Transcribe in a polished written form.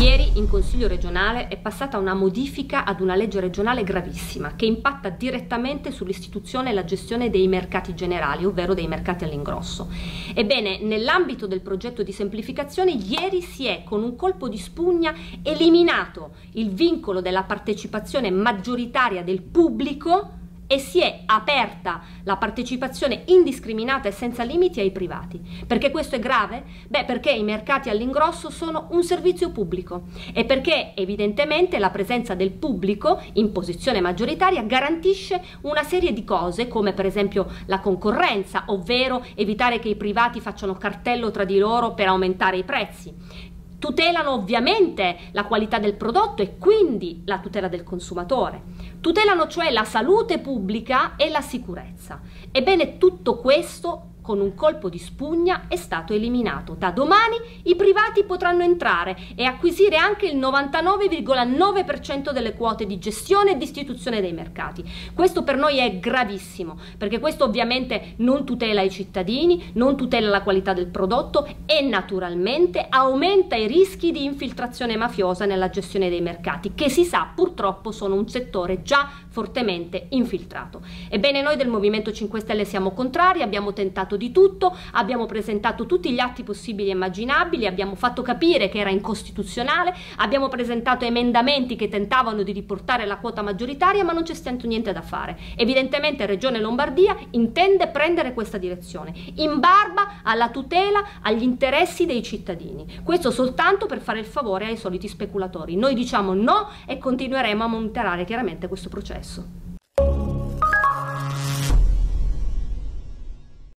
Ieri in Consiglio regionale è passata una modifica ad una legge regionale gravissima che impatta direttamente sull'istituzione e la gestione dei mercati generali, ovvero dei mercati all'ingrosso. Ebbene, nell'ambito del progetto di semplificazione, ieri si è con un colpo di spugna eliminato il vincolo della partecipazione maggioritaria del pubblico e si è aperta la partecipazione indiscriminata e senza limiti ai privati. Perché questo è grave? Beh, perché i mercati all'ingrosso sono un servizio pubblico e perché evidentemente la presenza del pubblico in posizione maggioritaria garantisce una serie di cose, come per esempio la concorrenza, ovvero evitare che i privati facciano cartello tra di loro per aumentare i prezzi. Tutelano ovviamente la qualità del prodotto e quindi la tutela del consumatore, tutelano cioè la salute pubblica e la sicurezza. Ebbene, tutto questo con un colpo di spugna è stato eliminato. Da domani i privati potranno entrare e acquisire anche il 99,9% delle quote di gestione e di istituzione dei mercati. Questo per noi è gravissimo, perché questo ovviamente non tutela i cittadini, non tutela la qualità del prodotto e naturalmente aumenta i rischi di infiltrazione mafiosa nella gestione dei mercati, che si sa purtroppo sono un settore già fortemente infiltrato. Ebbene, noi del Movimento 5 Stelle siamo contrari, abbiamo tentato di tutto, abbiamo presentato tutti gli atti possibili e immaginabili, abbiamo fatto capire che era incostituzionale, abbiamo presentato emendamenti che tentavano di riportare la quota maggioritaria, ma non c'è stato niente da fare. Evidentemente Regione Lombardia intende prendere questa direzione, in barba alla tutela, agli interessi dei cittadini. Questo soltanto per fare il favore ai soliti speculatori. Noi diciamo no e continueremo a monitorare chiaramente questo processo.